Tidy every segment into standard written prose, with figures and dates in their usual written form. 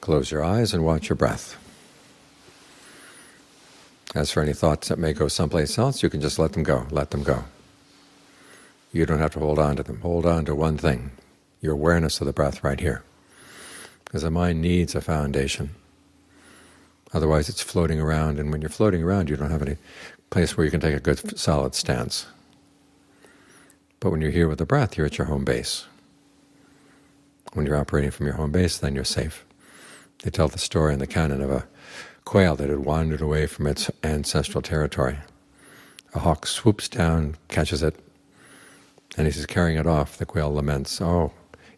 Close your eyes and watch your breath. As for any thoughts that may go someplace else, you can just let them go, let them go. You don't have to hold on to them. Hold on to one thing, your awareness of the breath right here, because the mind needs a foundation. Otherwise it's floating around, and when you're floating around you don't have any place where you can take a good solid stance. But when you're here with the breath, you're at your home base. When you're operating from your home base, then you're safe. They tell the story in the canon of a quail that had wandered away from its ancestral territory. A hawk swoops down, catches it, and as he's carrying it off, the quail laments, "Oh,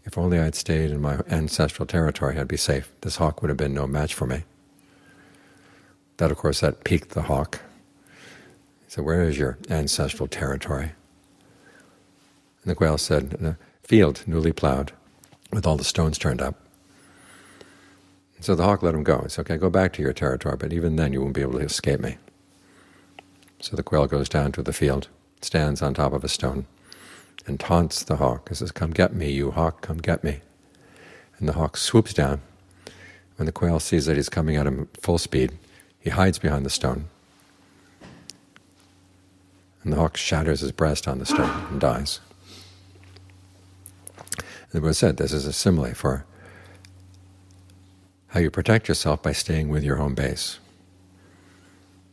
if only I'd stayed in my ancestral territory, I'd be safe. This hawk would have been no match for me." That, of course, that piqued the hawk. He said, "Where is your ancestral territory?" And the quail said, "In a field newly plowed, with all the stones turned up." And so the hawk let him go. He said, "Okay, go back to your territory, but even then you won't be able to escape me." So the quail goes down to the field, stands on top of a stone, and taunts the hawk. He says, "Come get me, you hawk, come get me." And the hawk swoops down. When the quail sees that he's coming at him full speed, he hides behind the stone. And the hawk shatters his breast on the stone and dies. And the Buddha said, this is a simile for how you protect yourself by staying with your home base.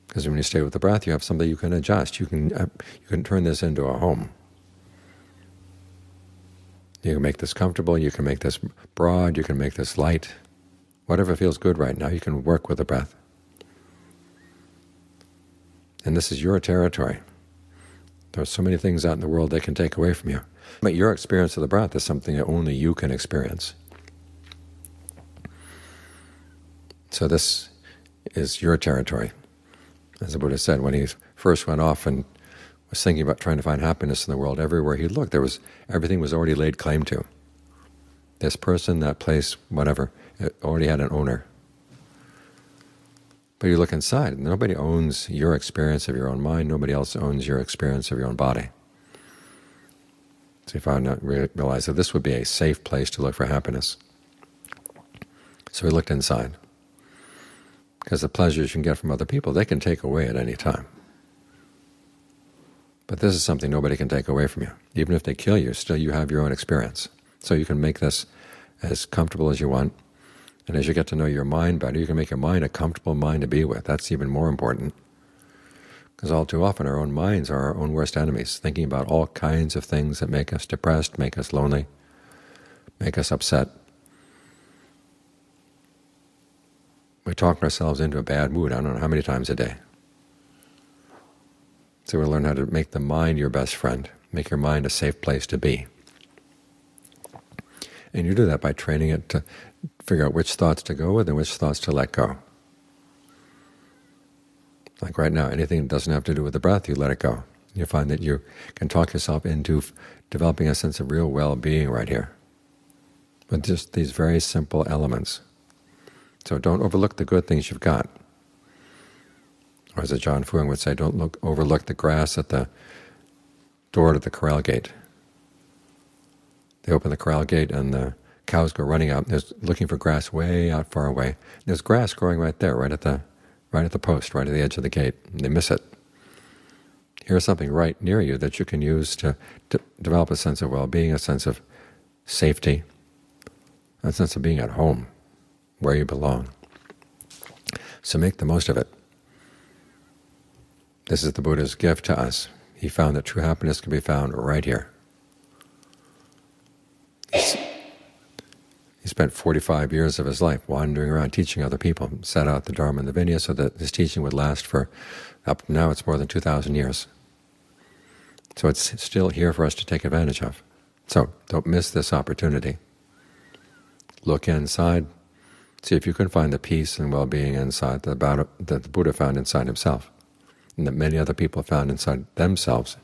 Because when you stay with the breath, you have something you can adjust. You can turn this into a home. You can make this comfortable, you can make this broad, you can make this light. Whatever feels good right now, you can work with the breath. And this is your territory. There are so many things out in the world they can take away from you. But your experience of the breath is something that only you can experience. So this is your territory. As the Buddha said, when he first went off and was thinking about trying to find happiness in the world, everywhere he looked, everything was already laid claim to. This person, that place, whatever, it already had an owner. But you look inside, and nobody owns your experience of your own mind, nobody else owns your experience of your own body. So he found out, realized that this would be a safe place to look for happiness. So he looked inside, because the pleasures you can get from other people, they can take away at any time. But this is something nobody can take away from you. Even if they kill you, still you have your own experience. So you can make this as comfortable as you want. And as you get to know your mind better, you can make your mind a comfortable mind to be with. That's even more important, because all too often our own minds are our own worst enemies, thinking about all kinds of things that make us depressed, make us lonely, make us upset. We talk ourselves into a bad mood, I don't know how many times a day. So we learn how to make the mind your best friend, make your mind a safe place to be. And you do that by training it to figure out which thoughts to go with and which thoughts to let go. Like right now, anything that doesn't have to do with the breath, you let it go. You find that you can talk yourself into developing a sense of real well-being right here with just these very simple elements. So don't overlook the good things you've got. Or as John Fuang would say, don't overlook the grass at the door to the corral gate. They open the corral gate and the cows go running out. They're looking for grass way out far away. There's grass growing right there, right at the post, right at the edge of the gate. And they miss it. Here's something right near you that you can use to develop a sense of well-being, a sense of safety, a sense of being at home, where you belong. So make the most of it. This is the Buddha's gift to us. He found that true happiness can be found right here. He spent 45 years of his life wandering around teaching other people, set out the Dharma and the Vinaya so that his teaching would last for, up now it's more than 2,000 years. So it's still here for us to take advantage of. So don't miss this opportunity. Look inside, see if you can find the peace and well-being inside that the Buddha found inside himself, and that many other people found inside themselves,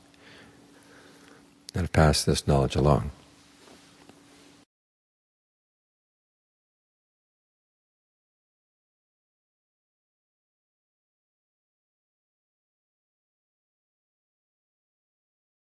and have passed this knowledge along.